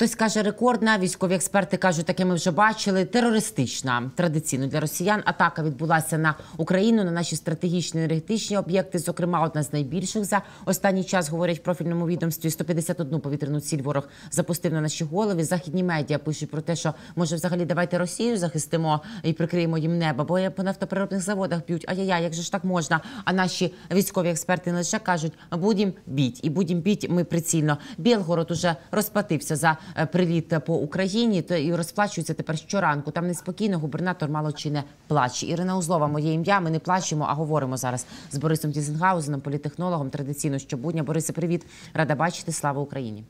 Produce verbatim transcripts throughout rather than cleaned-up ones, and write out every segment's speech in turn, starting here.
Хтось каже рекордна, військові експерти кажуть, таке ми вже бачили, терористична. Традиційно для росіян атака відбулася на Україну, на наші стратегічні енергетичні об'єкти, зокрема одна з найбільших за останній час, говорять в профільному відомстві. сто п'ятдесят одну повітряну ціль ворог запустив на наші голови. Західні медіа пишуть про те, що може взагалі давайте Росію захистимо і прикриємо їм небо, бо по нафтопереробних заводах б'ють. Ай-яй-яй, як же ж так можна? А наші військові експерти не лише кажуть, будем біть, і будем біть ми прицільно. Білгород уже розплатився за приліт по Україні і розплачується тепер щоранку. Там неспокійно, губернатор мало чи не плаче. Ірина Узова, моє ім'я, ми не плачемо, а говоримо зараз з Борисом Дюсенгаузеном, політехнологом, традиційно щобудня. Борисе, привіт, рада бачити, слава Україні.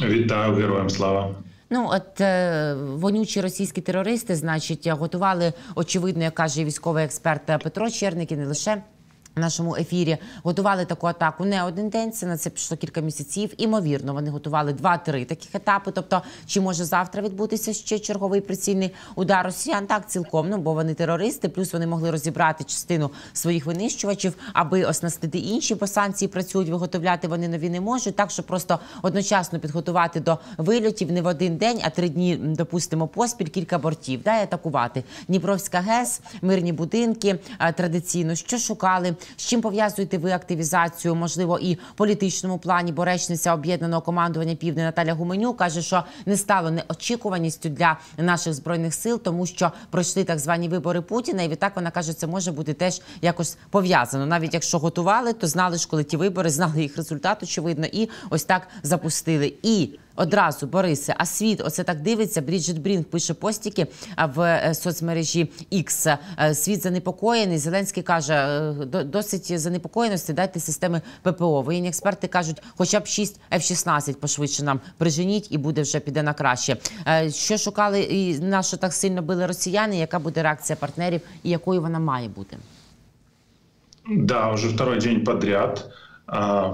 Вітаю, героям слава. Ну, от е, вонючі російські терористи, значить, готували, очевидно, як каже військовий експерт Петро Черник, і не лише в нашому ефірі, готували таку атаку не один день, це на це пішло кілька місяців. Імовірно, вони готували два-три таких етапи. Тобто, чи може завтра відбутися ще черговий прицільний удар росіян? Так, цілком, ну, бо вони терористи, плюс вони могли розібрати частину своїх винищувачів, аби оснастити інші, бо санкції працюють, виготовляти вони нові не можуть. Так, що просто одночасно підготувати до вильотів не в один день, а три дні, допустимо, поспіль кілька бортів, да, і атакувати. Дніпровська ГЕС, мирні будинки, традиційно, що шукали? З чим пов'язуєте ви активізацію, можливо, і в політичному плані? Бо речниця об'єднаного командування Півдня Наталья Гуменю каже, що не стало неочікуваністю для наших Збройних сил, тому що пройшли так звані вибори Путіна, і відтак вона каже, це може бути теж якось пов'язано. Навіть якщо готували, то знали ж, коли ті вибори, знали їх результат, очевидно, і ось так запустили. І одразу, Борисе, а світ оце так дивиться, Бріджит Брінк пише постіки в соцмережі X. Світ занепокоєний, Зеленський каже, досить занепокоєності, дайте системи ППО. Воєнні експерти кажуть, хоча б шість Ф шістнадцять пошвидше нам приженіть і буде вже піде на краще. Що шукали і на що так сильно били росіяни, яка буде реакція партнерів і якою вона має бути? Да, вже второй день подряд.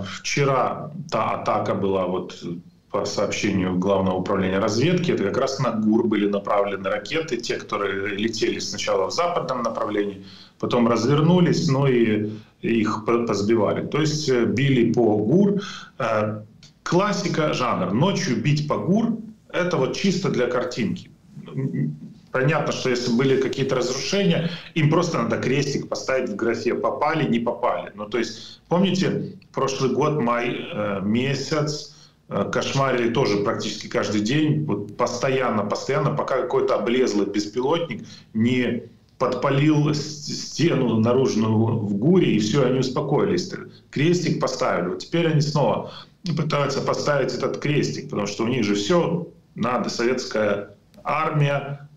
Вчора та атака була от... По сообщению Главного управления разведки, это как раз на ГУР были направлены ракеты, те, которые летели сначала в западном направлении, потом развернулись, но и их позбивали. То есть били по ГУР. Классика, жанр. Ночью бить по ГУР – это вот чисто для картинки. Понятно, что если были какие-то разрушения, им просто надо крестик поставить в графе «попали, не попали». Ну, то есть, помните, прошлый год, май месяц, кошмарили тоже практически каждый день, вот постоянно, постоянно, пока какой-то облезлый беспилотник не подпалил стену наружную в ГУРе, и все, они успокоились. Крестик поставили. Вот теперь они снова пытаются поставить этот крестик, потому что у них же все надо, советская армия,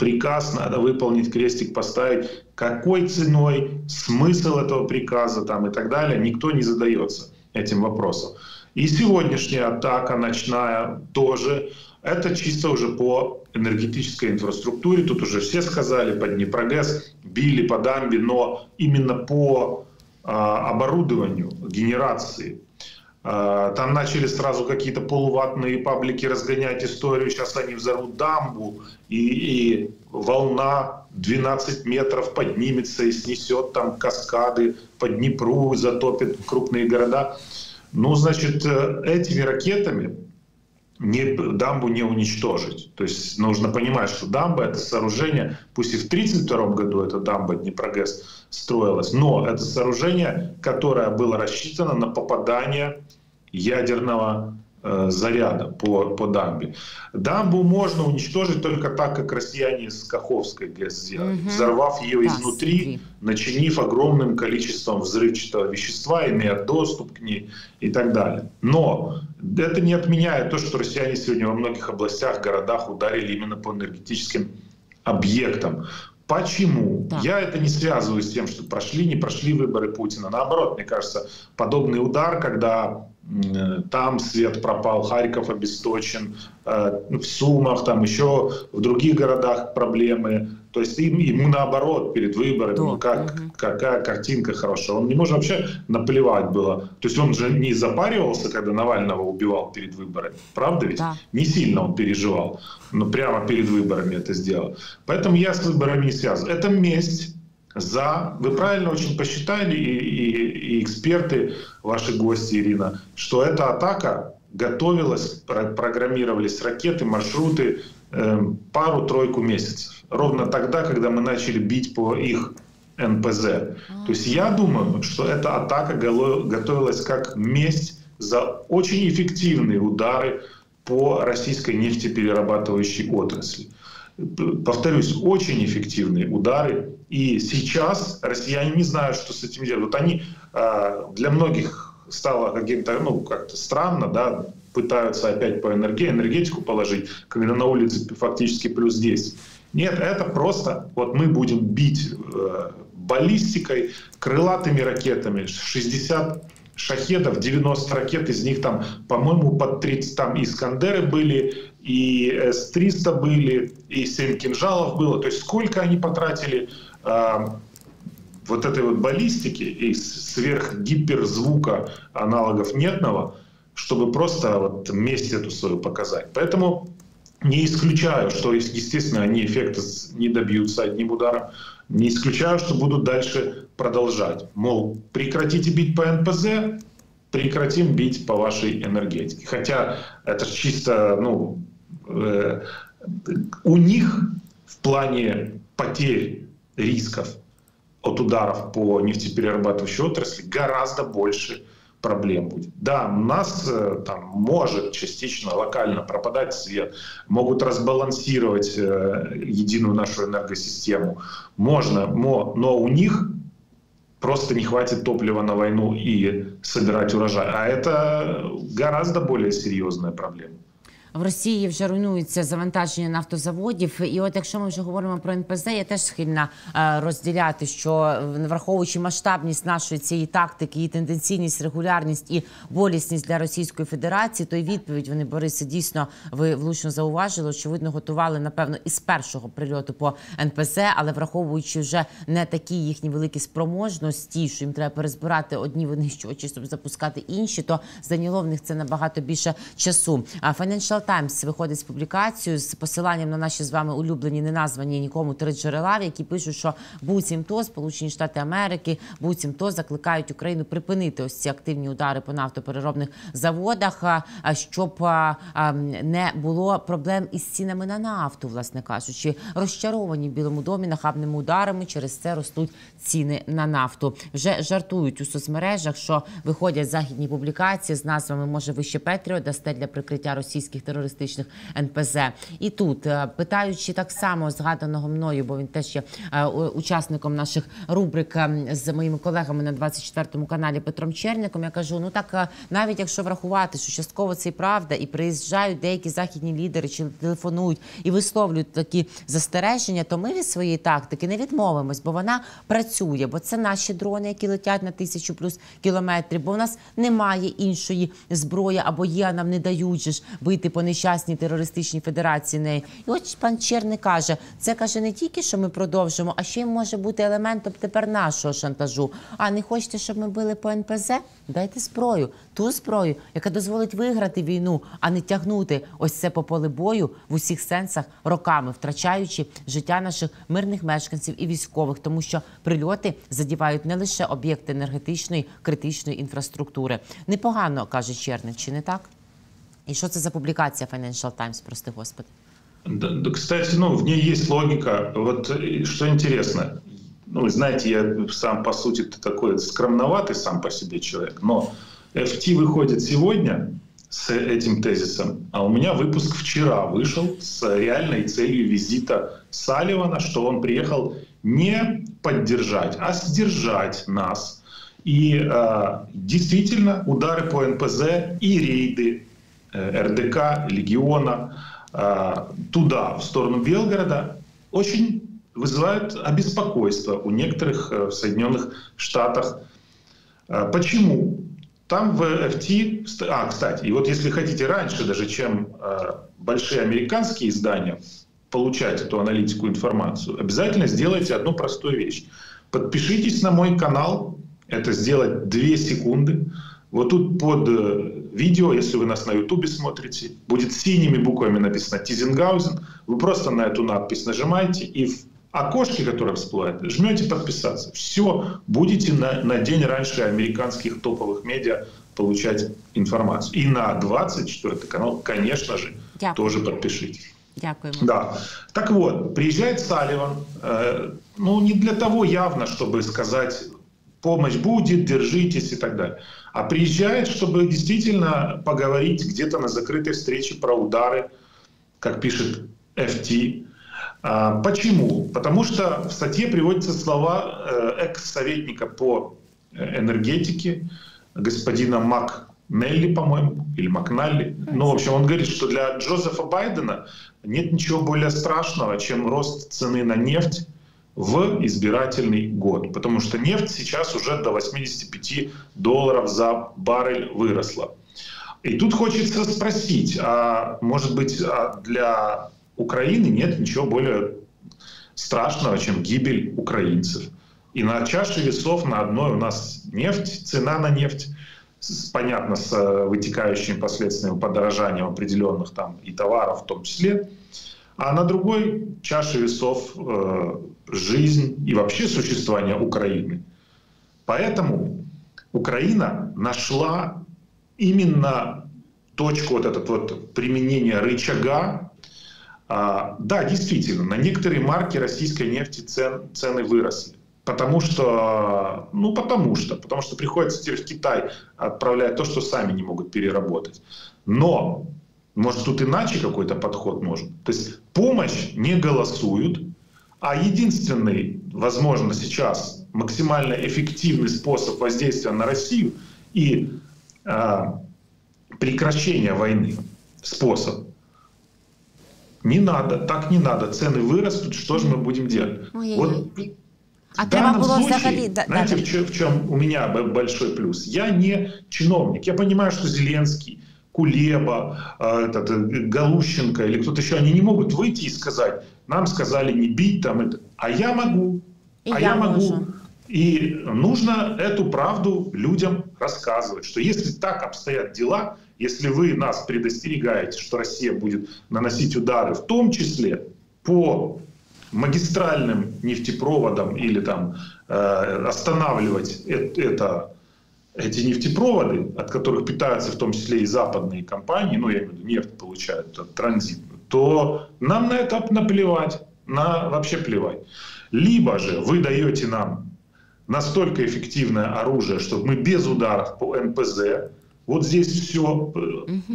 приказ надо выполнить, крестик поставить. Какой ценой, смысл этого приказа там и так далее, никто не задается этим вопросом. И сегодняшняя атака ночная тоже, это чисто уже по энергетической инфраструктуре. Тут уже все сказали, по Днепрогэс били, по дамбе, но именно по э, оборудованию, генерации. Э, там начали сразу какие-то полуваттные паблики разгонять историю, сейчас они взорвут дамбу, и, и волна двенадцать метров поднимется и снесет там каскады по Днепру, затопит крупные города. Ну, значит, этими ракетами не, дамбу не уничтожить. То есть нужно понимать, что дамба — это сооружение, пусть и в тридцать втором году эта дамба Днепрогэс строилась, но это сооружение, которое было рассчитано на попадание ядерного э, заряда по, по дамбе. Дамбу можно уничтожить только так, как россияне с Каховской ГСЗ сделали, угу. Взорвав ее изнутри, начинив огромным количеством взрывчатого вещества, имея доступ к ней и так далее. Но это не отменяет то, что россияне сегодня во многих областях, городах ударили именно по энергетическим объектам. Почему? Да. Я это не связываю с тем, что прошли, не прошли выборы Путина. Наоборот, мне кажется, подобный удар, когда э, там свет пропал, Харьков обесточен, э, в Сумах, там еще в других городах проблемы. То есть им, ему наоборот, перед выборами, да. Ну, как, угу. Какая картинка хорошая. Он не может вообще наплевать было. То есть он же не запаривался, когда Навального убивал перед выборами. Правда ведь? Да. Не сильно он переживал. Но прямо перед выборами это сделал. Поэтому я с выборами не связан. Это месть за... Вы правильно очень посчитали, и, и, и эксперты, ваши гости, Ирина, что эта атака готовилось, программировались ракеты, маршруты э, пару-тройку месяцев. Ровно тогда, когда мы начали бить по их эн пэ зэ. То есть я думаю, что эта атака готовилась как месть за очень эффективные удары по российской нефтеперерабатывающей отрасли. Повторюсь, очень эффективные удары. И сейчас россияне не знают, что с этим делать. Вот они, для многих стало каким-то, ну, как-то странно, да, пытаются опять по энергии, энергетику положить, когда на улице фактически плюс десять. Нет, это просто вот мы будем бить баллистикой, крылатыми ракетами, шестьдесят шахедов, девяносто ракет, из них там, по-моему, под тридцать, там и «Искандеры» были, и эс триста были, и семь кинжалов было. То есть сколько они потратили э, вот этой вот баллистики и сверхгиперзвука, аналогов нетного, чтобы просто вот месть эту свою показать. Поэтому не исключаю, что, естественно, они эффекта не добьются одним ударом. Не исключаю, что будут дальше продолжать. Мол, прекратите бить по эн пэ зэ, прекратим бить по вашей энергетике. Хотя это чисто, ну, э, у них в плане потерь, рисков от ударов по нефтеперерабатывающей отрасли гораздо больше проблем будет. Да, у нас там может частично локально пропадать свет, могут разбалансировать э, единую нашу энергосистему. Можно, но, но у них просто не хватит топлива на войну и собирать урожай. А это гораздо более серьезная проблема. В Росії вже руйнується завантаження нафтозаводів. І от якщо ми вже говоримо про ен пе зе, я теж схильна розділяти, що враховуючи масштабність нашої цієї тактики, і тенденційність, регулярність і болісність для Російської Федерації, то й відповідь вони, Борисе, дійсно, ви влучно зауважили, очевидно, готували, напевно, із першого прильоту по ен пе зе, але враховуючи вже не такі їхні великі спроможності, що їм треба перезбирати одні винищувачі, щоб запускати інші, то зайняло в них це набагато більше часу. Financial Times виходить з публікацією з посиланням на наші з вами улюблені, неназвані нікому три джерела, які пишуть, що буцімто Сполучені Штати Америки буцімто закликають Україну припинити ось ці активні удари по нафтопереробних заводах, щоб не було проблем із цінами на нафту, власне кажучи. Розчаровані в Білому домі нахабними ударами, через це ростуть ціни на нафту. Вже жартують у соцмережах, що виходять західні публікації з назвами «Може ви ще Петріо дасте для прикриття російських терористичних ен пе зе». І тут, питаючи так само згаданого мною, бо він теж є учасником наших рубрик з моїми колегами на двадцять четвертому каналі Петром Черником, я кажу, ну так, навіть якщо врахувати, що частково це і правда, і приїжджають деякі західні лідери, чи телефонують і висловлюють такі застереження, то ми від своєї тактики не відмовимось, бо вона працює, бо це наші дрони, які летять на тисячу плюс кілометрів, бо в нас немає іншої зброї, або є, а нам не дають же ж бити по нещасній терористичній федерації неї. І от пан Черник каже, це, каже, не тільки, що ми продовжимо, а ще й може бути елементом тепер нашого шантажу. А не хочете, щоб ми били по ен пе зе? Дайте зброю, ту зброю, яка дозволить виграти війну, а не тягнути ось це по полі бою в усіх сенсах роками, втрачаючи життя наших мирних мешканців і військових, тому що прильоти задівають не лише об'єкти енергетичної, критичної інфраструктури. Непогано, каже Черник, чи не так? И что это за публикация Financial Times, прости господи? Да, да, кстати, ну, в ней есть логика. Вот что интересно, ну, знаете, я сам по сути такой скромноватый сам по себе человек, но эф ти выходит сегодня с этим тезисом, а у меня выпуск вчера вышел с реальной целью визита Салливана, что он приехал не поддержать, а сдержать нас. И э, действительно удары по эн пэ зэ и рейды эр дэ ка, Легиона, туда, в сторону Белгорода, очень вызывают обеспокойство у некоторых в Соединенных Штатах. Почему? Там в эф ти... А, кстати, и вот если хотите раньше, даже чем большие американские издания, получать эту аналитику, информацию, обязательно сделайте одну простую вещь. Подпишитесь на мой канал, это сделать две секунды. Вот тут под видео, если вы нас на ютубе смотрите, будет синими буквами написано «Дюсенгаузен». Вы просто на эту надпись нажимаете и в окошке, которое всплывает, жмете «Подписаться». Все, будете на, на день раньше американских топовых медиа получать информацию. И на двадцать четвёртый канал, конечно же, Дякую. Тоже подпишитесь. Дякую. Да. Так вот, приезжает Салливан. Э, ну, не для того явно, чтобы сказать, помощь будет, держитесь и так далее. А приезжает, чтобы действительно поговорить где-то на закрытой встрече про удары, как пишет эф ти. Э, почему? Потому что в статье приводятся слова э, экс-советника по энергетике, господина Макнелли, по-моему, или Макналли. Ну, в общем, он говорит, что для Джозефа Байдена нет ничего более страшного, чем рост цены на нефть в избирательный год. Потому что нефть сейчас уже до восьмидесяти пяти долларов за баррель выросла. И тут хочется спросить, а может быть, а для Украины нет ничего более страшного, чем гибель украинцев? И на чаше весов на одной у нас нефть, цена на нефть, понятно, с вытекающими последствиями подорожанием определенных там и товаров в том числе. А на другой чаше весов э, жизнь и вообще существование Украины. Поэтому Украина нашла именно точку вот этот вот применения рычага. А, да, действительно, на некоторые марки российской нефти цен, цены выросли. Потому что, ну потому что, потому что приходится теперь в Китай отправлять то, что сами не могут переработать. Но, может, тут иначе какой-то подход может. То есть помощь не голосуют, а единственный, возможно, сейчас максимально эффективный способ воздействия на Россию и э, прекращения войны способ. Не надо, так не надо, цены вырастут, что же мы будем делать? Вот. А в данном случае, взагалі... знаете, в чем, в чем у меня большой плюс? Я не чиновник. Я понимаю, что Зеленский, Кулеба, этот, Галущенко или кто-то еще, они не могут выйти и сказать, нам сказали не бить, там это. А я могу. И а я, я могу. Можу. И нужно эту правду людям рассказывать, что если так обстоят дела, если вы нас предостерегаете, что Россия будет наносить удары, в том числе по... магистральным нефтепроводом или там э, останавливать это, это, эти нефтепроводы, от которых питаются в том числе и западные компании, ну я имею в виду нефть получают, транзит, то нам на это наплевать, на вообще плевать. Либо же вы даете нам настолько эффективное оружие, чтобы мы без ударов по эн пэ зэ, вот здесь все,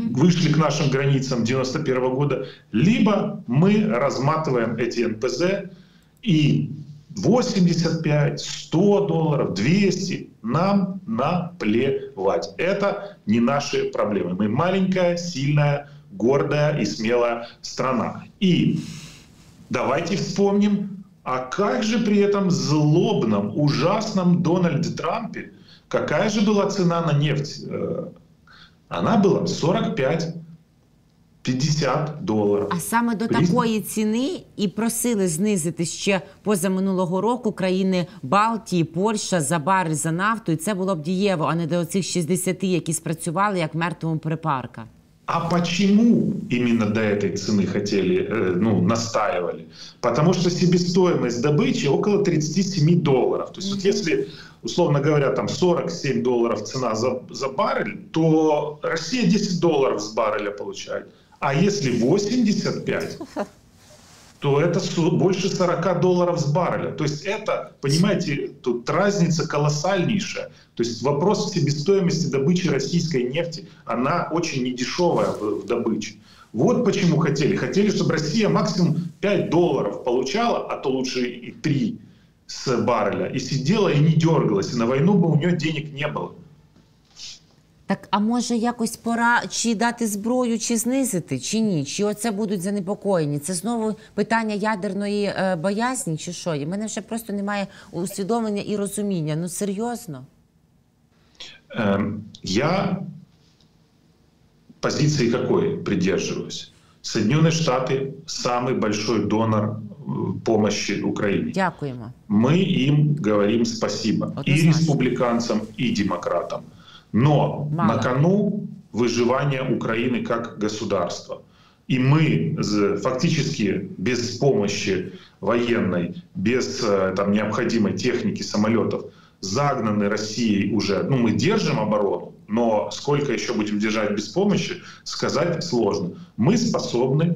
вышли к нашим границам девяносто первого года, либо мы разматываем эти эн пэ зэ и восемьдесят пять, сто долларов, двести нам наплевать. Это не наши проблемы. Мы маленькая, сильная, гордая и смелая страна. И давайте вспомним, а как же при этом злобном, ужасном Дональде Трампе, какая же была цена на нефть? Она була сорок п'ять - п'ятдесят доларів. А саме до такої ціни і просили знизити ще позаминулого року країни Балтії, Польща за бари, за нафту. І це було б дієво, а не до цих шістдесяти, які спрацювали як мертвому припарка. А почему именно до этой цены хотели, ну, настаивали? Потому что себестоимость добычи около тридцати семи долларов. То есть вот если, условно говоря, там сорок семь долларов цена за, за баррель, то Россия десять долларов с барреля получает. А если восемьдесят пять, то это больше сорока долларов с барреля. То есть это, понимаете, тут разница колоссальнейшая. То есть вопрос себестоимости добычи российской нефти, она очень недешевая в добыче. Вот почему хотели. Хотели, чтобы Россия максимум пять долларов получала, а то лучше и три с барреля. И сидела, и не дергалась, и на войну бы у нее денег не было. Так, а може якось пора чи дати зброю, чи знизити, чи ні? Чи оце будуть занепокоєні? Це знову питання ядерної е, боязні, чи що? І в мене вже просто немає усвідомлення і розуміння. Ну, серйозно? Ем, я позиції якої придерживаюсь? Соединенные Штаты – самый большой донор помощи Украине. Дякуємо. Мы им говорим спасибо. Однозначно. И республиканцам, и демократам. Но Мало. На кону выживание Украины как государства. И мы фактически без помощи военной, без там, необходимой техники, самолетов загнаны Россией уже. Ну, мы держим оборону, но сколько еще будем держать без помощи, сказать сложно. Мы способны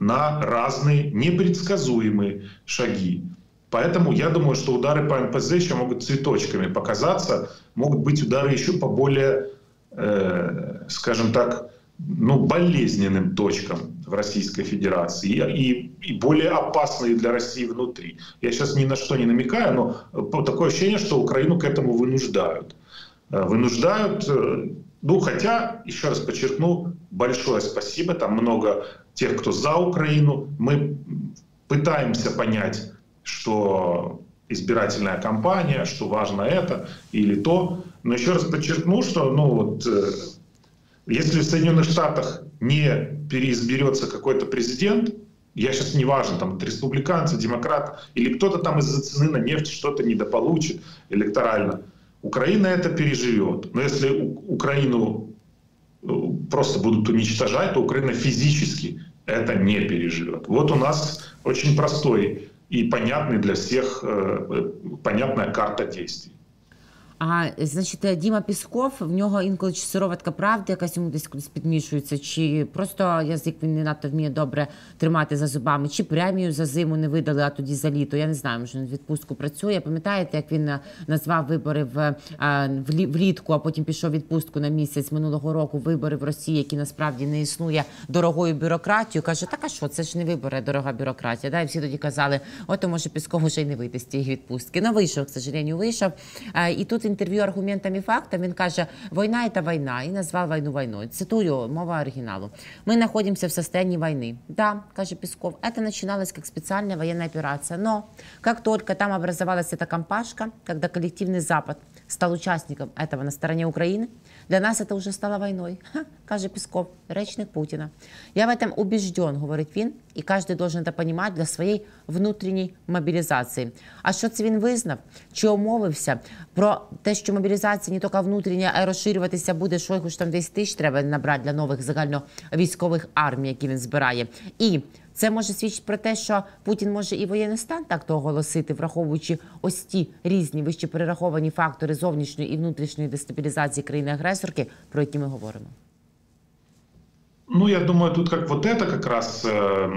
на разные непредсказуемые шаги. Поэтому я думаю, что удары по НПЗ еще могут цветочками показаться, могут быть удары еще по более, э, скажем так, ну, болезненным точкам в Российской Федерации и, и более опасные для России внутри. Я сейчас ни на что не намекаю, но такое ощущение, что Украину к этому вынуждают. Вынуждают, ну, хотя, еще раз подчеркну, большое спасибо, там много тех, кто за Украину. Мы пытаемся понять, что избирательная кампания, что важно это или то. Но еще раз подчеркну, что, ну, вот, если в Соединенных Штатах не переизберется какой-то президент, я сейчас не важно, там, республиканцы, демократы, или кто-то там из-за цены на нефть что-то недополучит электорально, Украина это переживет. Но если Украину просто будут уничтожать, то Украина физически это не переживет. Вот у нас очень простой и понятный для всех, понятная карта действий. А, значить, Діма Пєсков, в нього інколи чи сироватка правди, якась йому десь кудись підмішується, чи просто язик він не надто вміє добре тримати за зубами, чи премію за зиму не видали, а тоді за літо. Я не знаю, може він в відпустку працює. Пам'ятаєте, як він назвав вибори в, влітку, а потім пішов відпустку на місяць минулого року, вибори в Росії, які насправді не існує дорогою бюрократією. Каже, так а що, це ж не вибори, дорога бюрократія. Да? І всі тоді казали, ото може Пєсков вже й не вийти з тієї відпустки. Ну, вийшов, к сожалению, вийшов. І тут интервью аргументами и фактами, он говорит, война – это война, и назвал войну войной. Цитую, мова оригиналу. Мы находимся в состоянии войны. Да, говорит Песков, это начиналось как специальная военная операция, но как только там образовалась эта компашка, когда коллективный Запад стал участником этого на стороне Украины, для нас это уже стало войной, Ха, говорит Песков, речник Путина. Я в этом убежден, говорит он, и каждый должен это понимать для своей внутренней мобилизации. А что це він визнав? Чи умовився про те, що мобілізація не тільки внутрішня, а й розширюватися буде, Шойгу ж там десять тисяч треба набрати для нових загальновійськових армій, які він збирає. І це може свідчити про те, що Путін може і воєнний стан так-то оголосити, враховуючи ось ті різні вище перераховані фактори зовнішньої і внутрішньої дестабілізації країни-агресорки, про які ми говоримо. Ну, я думаю, тут как вот это как раз э,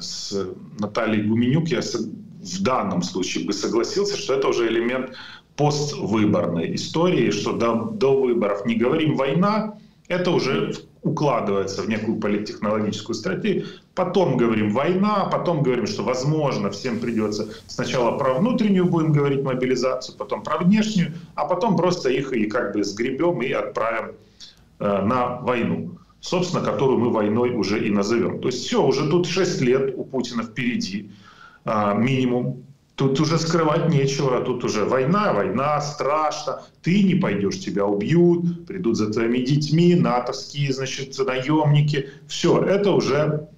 с Натальей Гуменюк я в данном случае бы согласился, что это уже элемент поствыборной истории, что до, до выборов не говорим «война», это уже укладывается в некую политтехнологическую стратегию. Потом говорим «война», потом говорим, что, возможно, всем придется сначала про внутреннюю будем говорить мобилизацию, потом про внешнюю, а потом просто их и как бы сгребем и отправим э, на войну. Собственно, которую мы войной уже и назовем. То есть все, уже тут шесть лет у Путина впереди, а, минимум. Тут уже скрывать нечего, тут уже война, война, страшно. Ты не пойдешь, тебя убьют, придут за твоими детьми, натовские, значит, наемники. Все, это уже,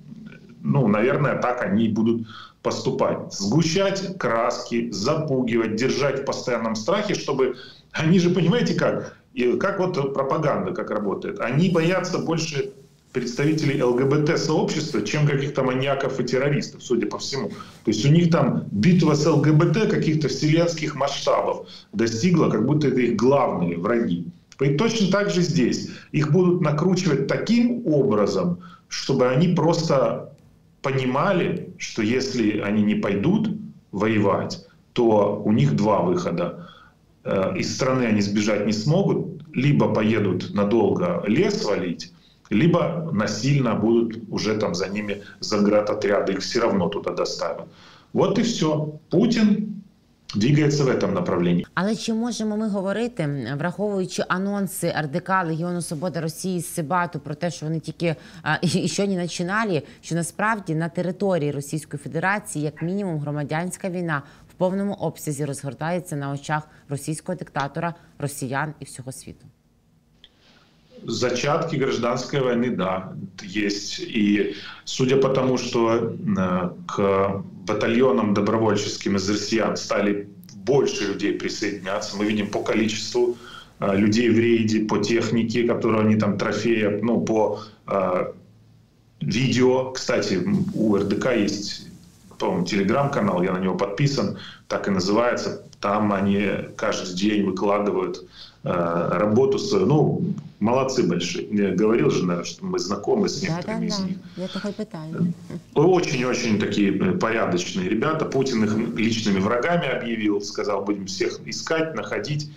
ну, наверное, так они будут поступать. Сгущать краски, запугивать, держать в постоянном страхе, чтобы... Они же, понимаете, как... И как вот пропаганда как работает? Они боятся больше представителей ЛГБТ-сообщества, чем каких-то маньяков и террористов, судя по всему. То есть у них там битва с ЛГБТ каких-то вселенских масштабов достигла, как будто это их главные враги. И точно так же здесь. Их будут накручивать таким образом, чтобы они просто понимали, что если они не пойдут воевать, то у них два выхода. Из страны они сбежать не смогут, либо поедут надолго лес валить, либо насильно будут уже там за ними заградотряды, их все равно туда доставят. Вот и все. Путин двигається в этом направлении. Але чи можемо ми говорити, враховуючи анонси РДК, Легіону свободи Росії, Сибату, про те, що вони тільки а, і що не починали, що насправді на території Російської Федерації, як мінімум, громадянська війна в повному обсязі розгортається на очах російського диктатора, росіян і всього світу? Зачатки гражданской войны, да, есть. И судя по тому, что к батальонам добровольческим из россиян стали больше людей присоединяться, мы видим по количеству людей в рейде, по технике, которую они там трофеят, ну, по э, видео. Кстати, у РДК есть потом телеграм-канал, я на него подписан, так и называется. Там они каждый день выкладывают э, работу свою. Ну, молодцы большие. Я говорил же, наверное, что мы знакомы с некоторыми да, да, из да. них. Я такой пытаюсь. Очень-очень такие порядочные ребята. Путин их личными врагами объявил, сказал, будем всех искать, находить.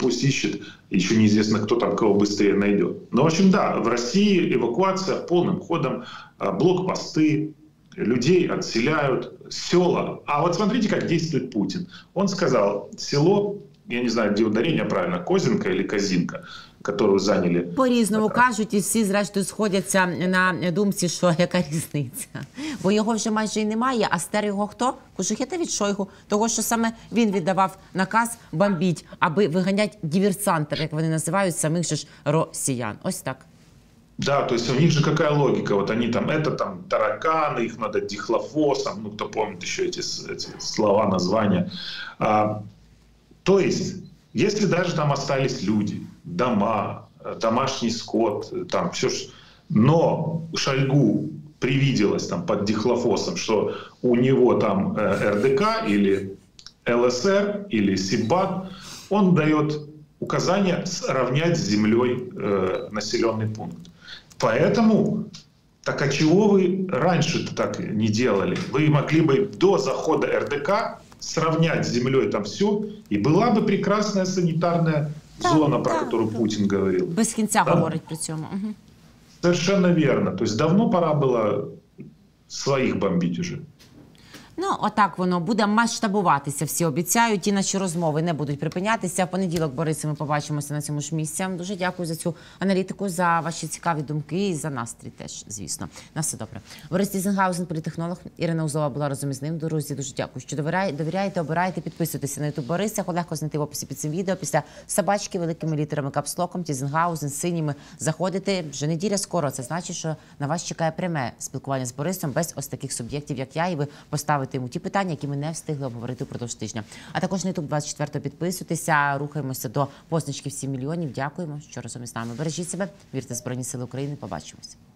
Пусть ищет, еще неизвестно, кто там кого быстрее найдет. Но, в общем, да, в России эвакуация полным ходом, блокпосты, людей отселяют, села. А вот смотрите, как действует Путин. Он сказал, село, я не знаю, где ударение правильно, Козинка или Козинка, которую заняли. По-різному кажуть, і всі зрештою сходяться на думці, що яка різниця. Бо його вже майже й немає, а стер його хто? Кожухета від Шойгу. Того, що саме він віддавав наказ бомбіть, аби виганять диверсантів, як вони називають, самих же ж росіян. Ось так. Да, то есть у них же какая логика, вот они там, это там тараканы, их надо дихлофосом, ну кто помнит еще эти, эти слова, названия. А, то есть, если даже там остались люди, дома, домашний скот, там все, но Шойгу привиделось там под дихлофосом, что у него там эр дэ ка или эл эс эр или Сиббат, он дает указание сравнять с землей э, населенный пункт. Поэтому, так а чего вы раньше-то так не делали? Вы могли бы до захода эр дэ ка сравнять с землей там все, и была бы прекрасная санитарная да, зона, да, про которую да. Путин говорил. Без конца да? говорить при цьому. Угу. Совершенно верно. То есть давно пора было своих бомбить уже. Ну, отак воно буде масштабуватися, всі обіцяють, і наші розмови не будуть припинятися. В понеділок, Борисе, ми побачимося на цьому ж місці. Дуже дякую за цю аналітику, за ваші цікаві думки і за настрій теж, звісно. На все добре. Борис Дюсенгаузен, політехнолог, Ірина Узова була разом із ним. Друзі, дуже дякую, що довіряєте, обираєте, підписуйтеся на ютуб Бориса. Легко знайти в описі під цим відео. Після собачки великими літерами капслоком, Дюсенгаузен, синіми заходите. Вже неділя скоро. Це значить, що на вас чекає пряме спілкування з Борисом без ось таких суб'єктів, як я, і ви поставите йому ті питання, які ми не встигли обговорити впродовж тижня. А також на ютуб двадцять чотири підписуйтеся, рухаємося до позначки в сім мільйонів. Дякуємо, що разом із нами. Бережіть себе, вірте в Збройні Сили України. Побачимось.